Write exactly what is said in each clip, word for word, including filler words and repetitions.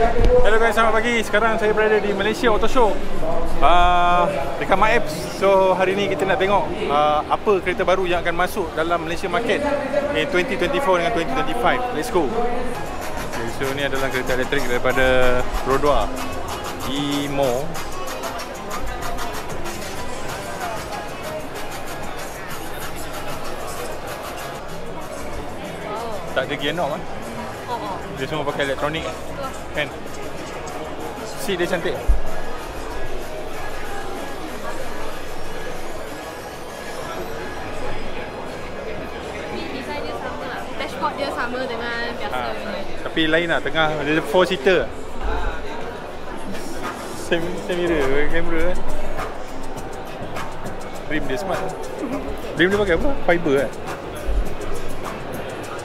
Hello guys, selamat pagi. Sekarang saya berada di Malaysia Auto Show uh, dekat MAEPS. So hari ni kita nak tengok uh, apa kereta baru yang akan masuk dalam Malaysia market in twenty twenty-four dengan twenty twenty-five. Let's go. Okay, so ni adalah kereta elektrik daripada Perodua Imo. Tak ada gear knob kan? Oh, oh. Dia semua pakai elektronik kan? Kan? Seat dia cantik. Design dia sama lah. Dashboard dia sama dengan biasa ha. Tapi lain lah, tengah dia four seater. Same, same mirror, kamera kan? Rim dia smart. Rim dia pakai apa? Fiber kan?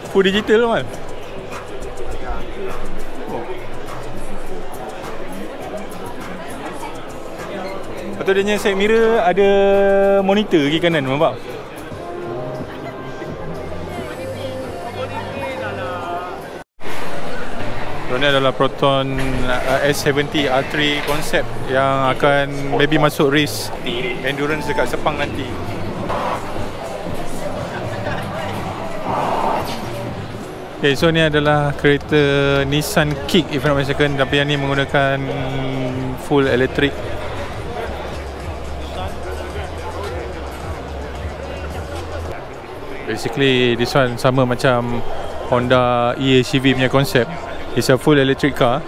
Full digital tu kan? Oh. Lepas tu dia punya side mirror ada monitor kiri kanan, nampak? Ini adalah Proton S seventy R three konsep yang akan maybe masuk race endurance dekat Sepang nanti. Okay, so ni adalah kereta Nissan Kicks if not mistaken, tapi yang ni menggunakan full elektrik. Basically this one sama macam Honda e:N V punya konsep. It's a full electric car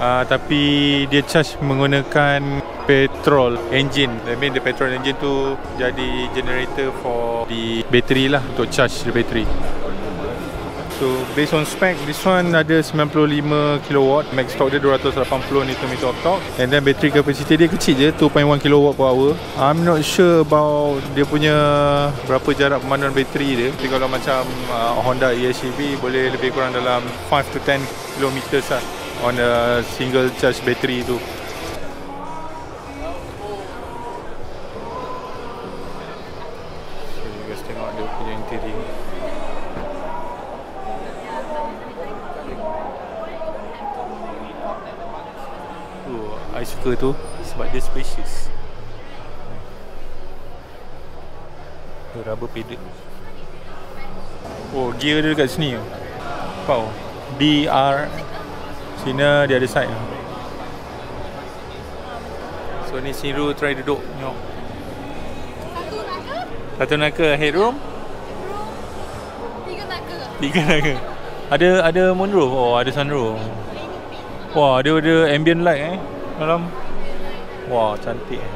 uh, tapi dia charge menggunakan petrol engine. I mean the petrol engine tu jadi generator for the battery lah, untuk charge the battery. So based on spec, this one ada ninety-five kilowatt, max torque dia two hundred eighty newton meter of torque, and then battery capacity dia kecil je, two point one kilowatt per hour. I'm not sure about dia punya berapa jarak pemanduan bateri dia. Tapi kalau macam uh, Honda e:N V boleh lebih kurang dalam five to ten kilometers lah on a single charge battery tu. So you guys tengok dia punya interior. I suka tu sebab dia spacious. Dia rubber pedal. Oh, gear dia dekat sini. Wow. D R sini dia ada side. So ni Siru try duduk nyok. Satu naka? Satu naka headroom. Tiga naka. Tiga naka. Ada ada moonroof. Oh, ada sunroof. Wah, dia ada ambient light eh. Malam. Wah, cantik. Eh.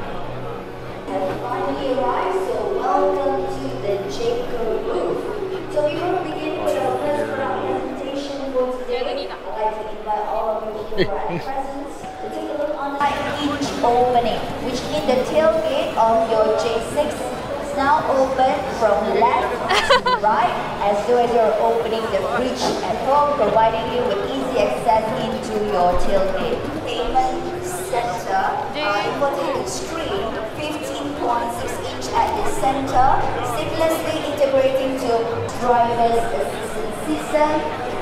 Each opening, which in the tailgate of your J six is now open from left to right, as though as you're opening the bridge at home, providing you with easy access into your tailgate. Inverted screen, fifteen point six inch at the center, seamlessly integrating to driver's assistance system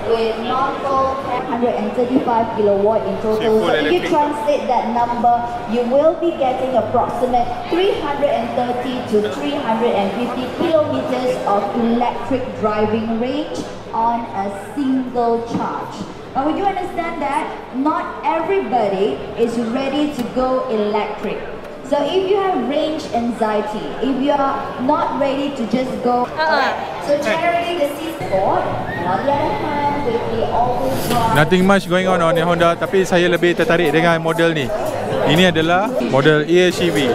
with normal one hundred thirty-five kilowatt in total. So if you translate that number, you will be getting approximate three hundred thirty to three hundred fifty kilometers of electric driving range on a single charge. But we do understand that not everybody is ready to go electric. So if you have range anxiety, if you are not ready to just go, uh-uh. so generally the seat support, and on the other hand, with the all-wheel drive. Nothing much going on on the Honda, tapi saya lebih tertarik dengan model ni. Ini adalah model e:N V.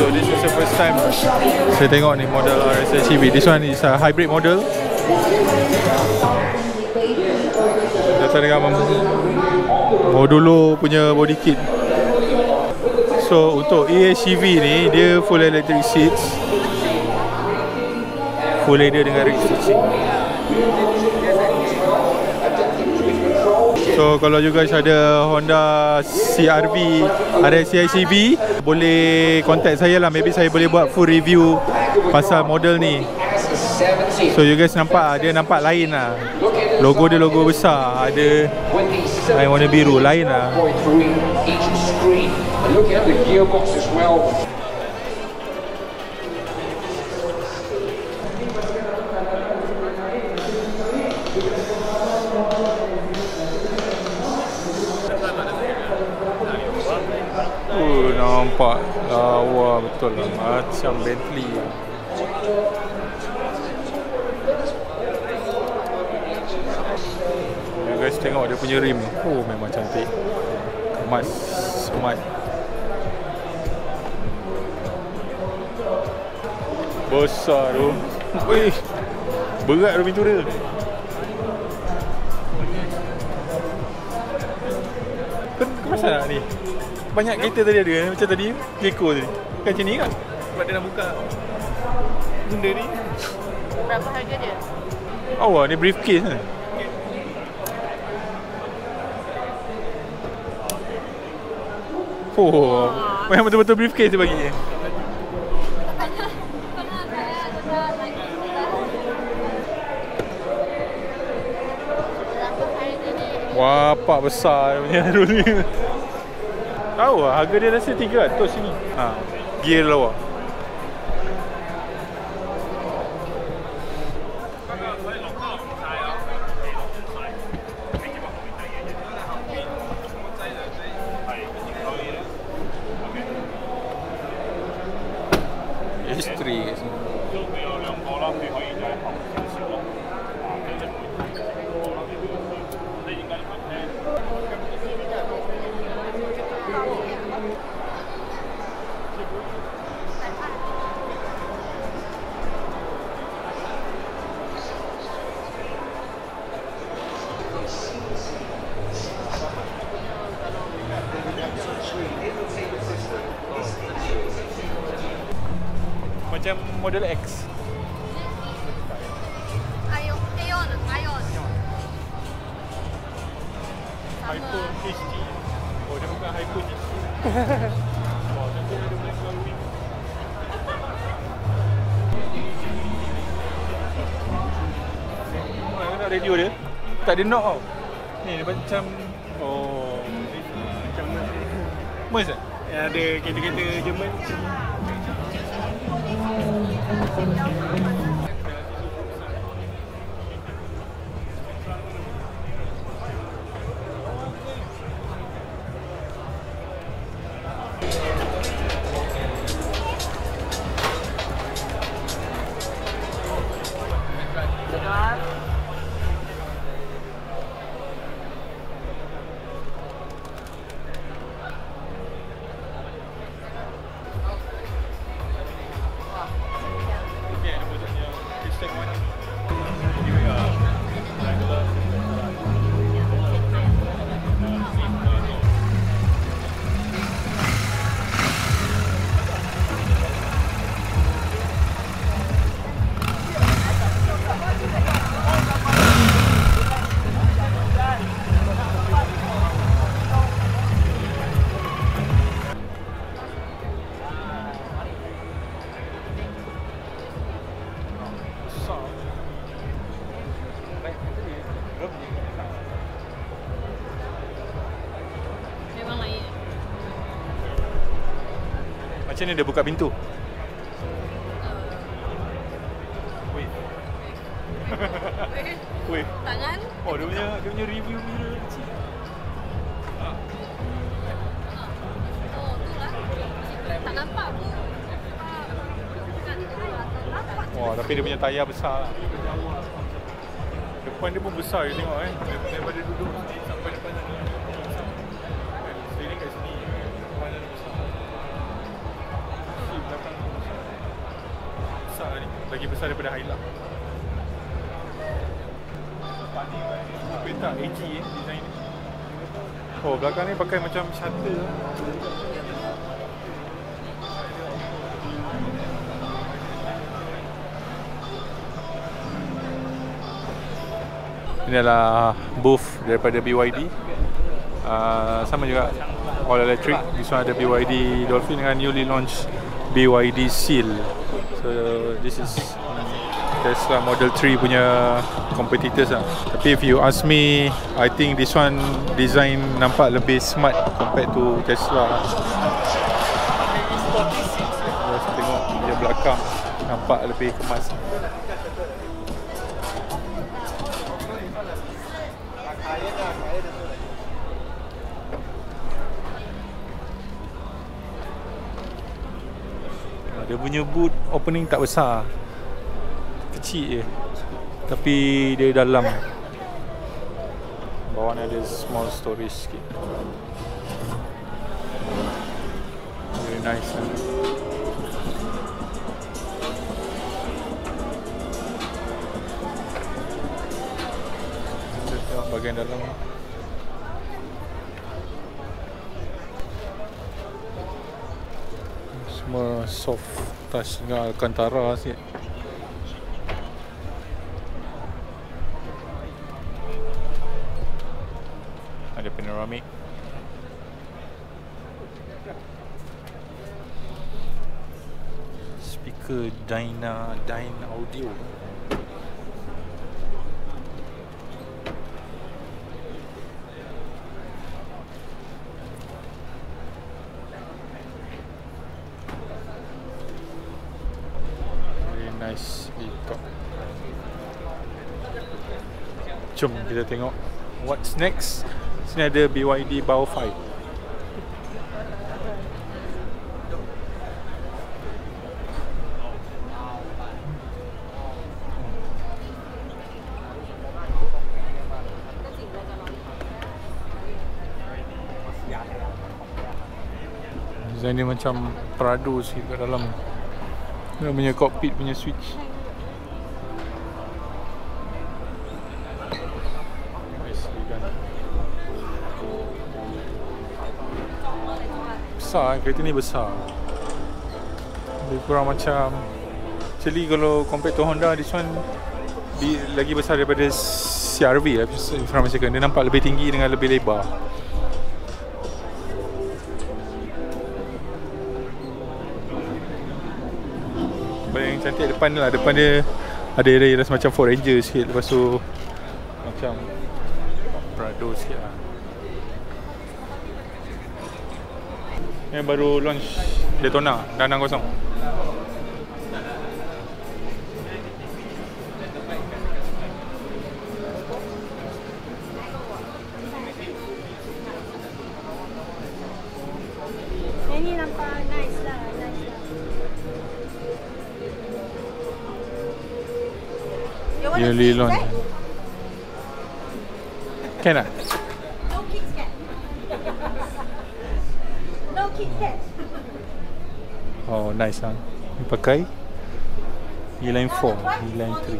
So this is the first time saya tengok ni model e:N V. This one is a hybrid model. Dengan modulo punya body kit. So untuk e:N V ni dia full electric seats, full leather dengan rich stitching. So kalau you guys ada Honda C R V ada C I C V, boleh contact saya lah, maybe saya boleh buat full review pasal model ni. So you guys nampak, dia nampak lain lah. Logo dia logo besar, ada lain warna biru, lain lah. Oh, nampak lawa betul lah, macam Bentley lah. You guys tengok dia punya rim. Oh, memang cantik. Kemas, smart. Besar tu. Wih, berat tu pintu dia. Kenapa nak ni? Banyak kereta tadi ada, macam tadi Jaecoo tadi. Bukan macam ni kan? Sebab dia nak buka benda ni. Berapa harga dia? Oh, ni briefcase kan? Oh, memang betul-betul briefcase dia bagi. Wah, pak besar punya rule ni. Tahu lah, harga dia rasa tiga ratus sini. Ha, gear lawa. History kat sini. Macam model X. Ion, Ion, Ion. Hypo H D. Oh, dia bukan Hypo H D. Wah, tentu ada boleh keluar wing. Mana nak radio dia? Tak ada knock tau. Ni dia macam, oh, macam Merz tak? Yang ada kereta-kereta Jerman. Macam ni dia buka pintu. Wait. Wait. Tangan. Oh, dia punya, dia punya review mirror kecil. Ah. Oh, tu lah. Tak nampak pun. Wah, tapi dia punya tayar besar lah. Depan dia pun besar, you tengok eh. Daripada duduk sampai depan tadi. Sini kat sini. Depan dia besar. Lagi besar daripada Hilux. Kereta A G eh, design ni. Oh, belakang ni pakai macam shuttle lah. Ini adalah booth daripada B Y D. uh, Sama juga, all electric. This one ada B Y D Dolphin dengan newly launched B Y D Seal. So this is um, Tesla Tesla Model three punya competitors lah. Tapi if you ask me, I think this one design nampak lebih smart compared to Tesla. Just tengok dia belakang nampak lebih kemas. Dia punya boot opening tak besar, kecil je, tapi dia dalam. Bawah ni ada small storage sikit. Very nice lah. Kita tengok bahagian dalam. Semua soft touch dengan Alcantara sikit. Ada panoramic. Speaker Dyna Dyna Audio. Jom kita tengok what's next. Sini ada B Y D Bao five. Design dia macam Prado sikit kat dalam. Dia punya cockpit punya switch. Besar, kereta ni besar. Lebih kurang macam, actually kalau compared to Honda, this one di, lagi besar daripada C R V lah. Dia nampak lebih tinggi dengan lebih lebar. Yang cantik depan lah. Depan dia ada area-area macam Ford Ranger sikit. Lepas tu macam Prado sikit lah. Yang baru launch Daytona, Danang kosong. Ini nampak nice lah, nice lah. Yearly launch. Can lah? No kids can. No kids can. Oh nice lah. Ni pakai E-Line four, E-Line three.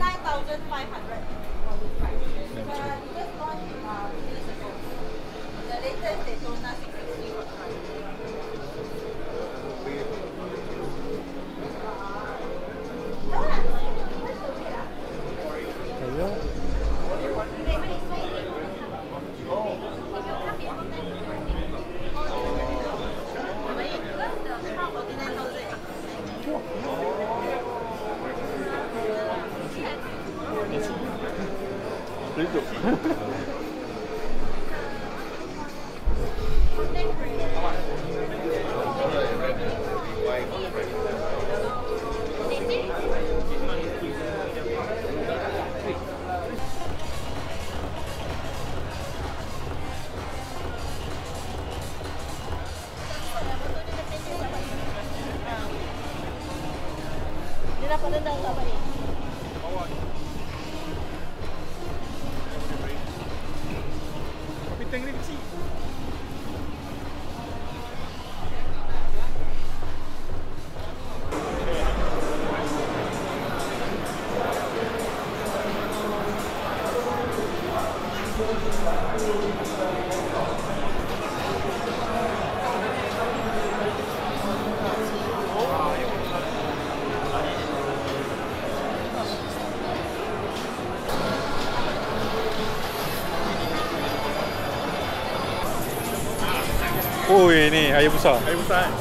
Oh ini air busa. Air busa kan?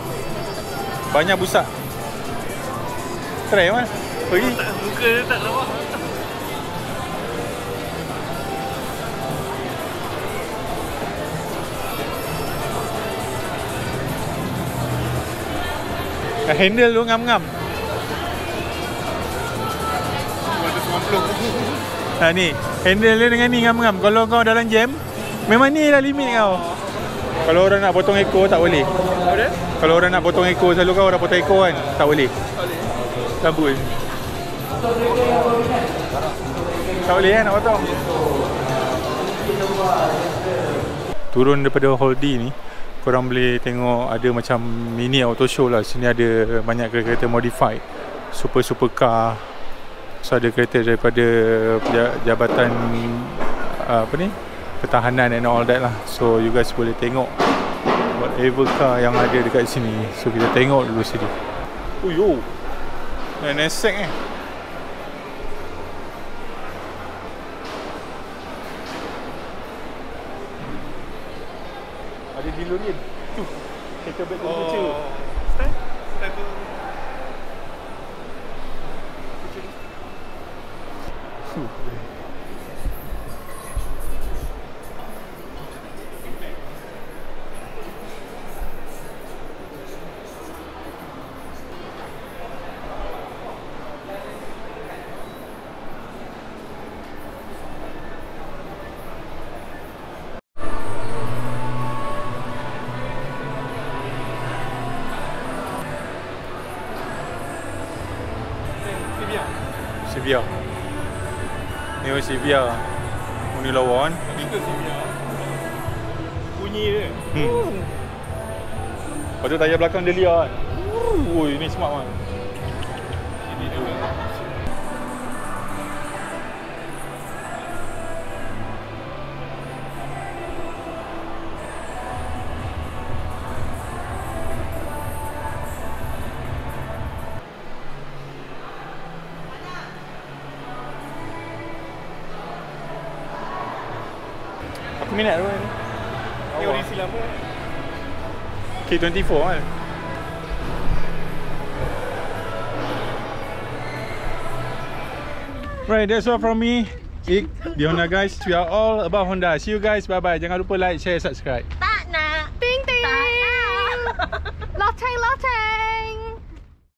Banyak busa. Try mana? Pergi. Muka dia tak lawak. Handle tu ngam-ngam. Ha ni, handle dia dengan ni ngam-ngam. Kalau kau dalam jam, memang ni lah limit kau. Kalau orang nak potong ekor tak boleh. Boleh? Kalau orang nak potong ekor, selalu kau orang potong ekor kan, tak boleh. Tak boleh. Kabul. Tak boleh kan nak potong. Turun daripada Holdi ni, korang boleh tengok ada macam mini auto show lah. Sini ada banyak kereta-kereta modified, super-super car. So ada kereta daripada Jabatan apa ni, Pertahanan and all that lah. So you guys boleh tengok whatever car yang ada dekat sini. So kita tengok dulu sini. Oh yo, nesek eh. Ada DeLorean. Tu kereta back to the future. Oh. Style? Style tu. Fuh. C V R. Neo C V R. Formula One. Kita C V R. Bunyi dia. Hmm. Lepas tu tayar belakang dia liar kan. Ui, ni smart kan. Ini dia. Minat tu kan. Ni original lama kan. K dua puluh empat kan. Right, that's all from me. The Honda Guys. We are all about Honda. See you guys. Bye bye. Jangan lupa like, share, subscribe. Bye.